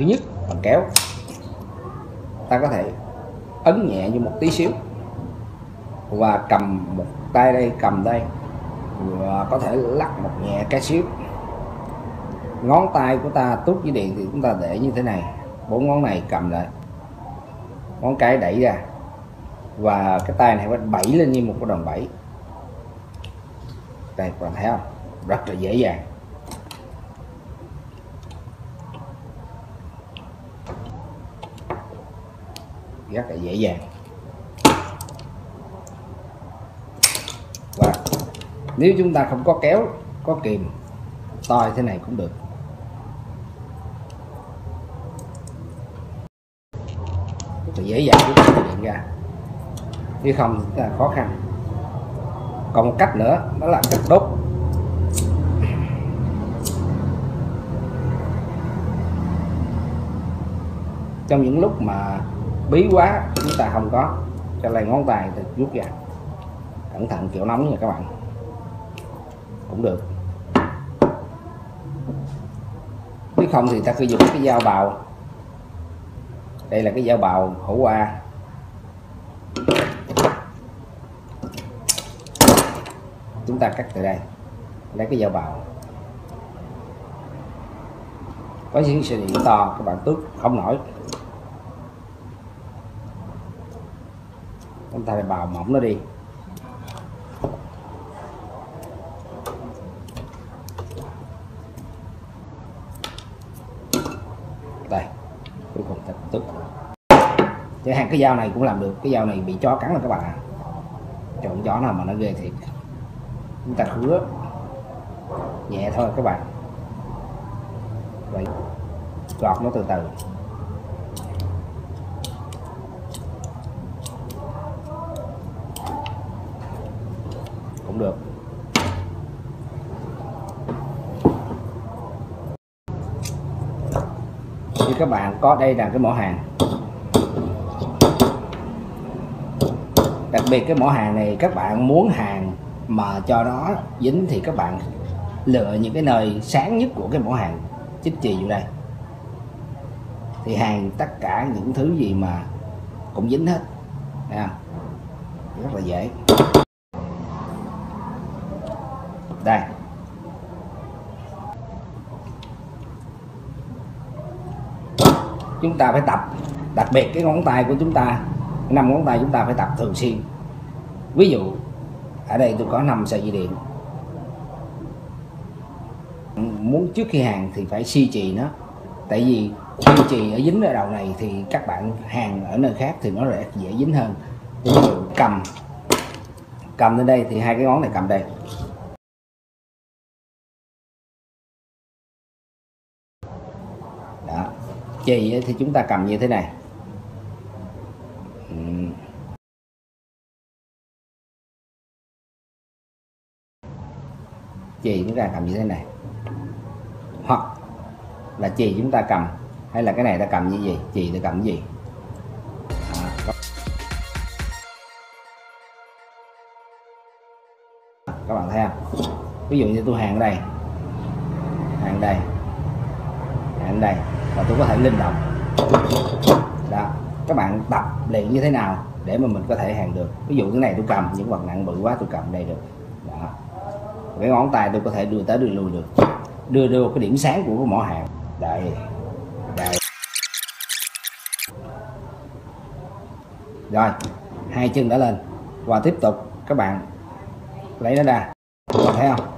Thứ nhất, bằng kéo ta có thể ấn nhẹ như một tí xíu và cầm một tay đây, cầm đây và có thể lắc một nhẹ cái xíu. Ngón tay của ta tút với điện thì chúng ta để như thế này, bốn ngón này cầm lại, ngón cái đẩy ra và cái tay này phải bẩy lên như một cái đòn bẩy. Đây, các bạn thấy không, rất là dễ dàng. Rất là dễ dàng. Và nếu chúng ta không có kéo, có kìm to thế này cũng được. Rất là dễ dàng, chúng ta điện ra. Nếu không thì là khó khăn. Còn một cách nữa đó là cách đốt. Trong những lúc mà bí quá chúng ta không có, cho nên ngón tay thì rút ra cẩn thận, kiểu nóng nha các bạn, cũng được. Nếu không thì ta cứ dùng cái dao bào, đây là cái dao bào hữu A, chúng ta cắt từ đây, lấy cái dao bào. Có những sợi điện to các bạn tước không nổi, chúng ta phải bào mỏng nó đi. Đây, cuối cùng ta tước. Chứ hàng cái dao này cũng làm được, cái dao này bị chó cắn rồi các bạn ạ. Trời, con chó nào mà nó ghê thiệt. Chúng ta khứa nhẹ thôi các bạn. Vậy gọt nó từ từ. Được. Như các bạn có, đây là cái mỏ hàn. Đặc biệt cái mỏ hàn này, các bạn muốn hàn mà cho nó dính thì các bạn lựa những cái nơi sáng nhất của cái mỏ hàn, chích chì vô đây thì hàn tất cả những thứ gì mà cũng dính hết. Thấy không? Rất là dễ. Đây. Chúng ta phải tập, đặc biệt cái ngón tay của chúng ta, năm ngón tay chúng ta phải tập thường xuyên. Ví dụ ở đây tôi có 5 sợi dây điện. Muốn trước khi hàn thì phải si chì nó. Tại vì si chì ở dính ở đầu này thì các bạn hàn ở nơi khác thì nó dễ dính hơn. Ví dụ cầm lên đây thì hai cái ngón này cầm đây. Chì thì chúng ta cầm như thế này. Chì chúng ta cầm như thế này. Hoặc là chì chúng ta cầm, hay là cái này ta cầm như gì, chì ta cầm như gì. Các bạn thấy không? Ví dụ như tôi hàn đây, hàn đây, hàn đây. Và tôi có thể linh động. Đó, các bạn tập luyện như thế nào để mà mình có thể hàn được. Ví dụ cái này tôi cầm, những vật nặng bự quá tôi cầm đây được. Đó. Cái ngón tay tôi có thể đưa tới đưa lui được. Đưa cái điểm sáng của cái mỏ hàn. Đây. Đây. Rồi, hai chân đã lên. Và tiếp tục các bạn lấy nó ra. Các bạn thấy không?